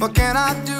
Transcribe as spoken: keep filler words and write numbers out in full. What can I do?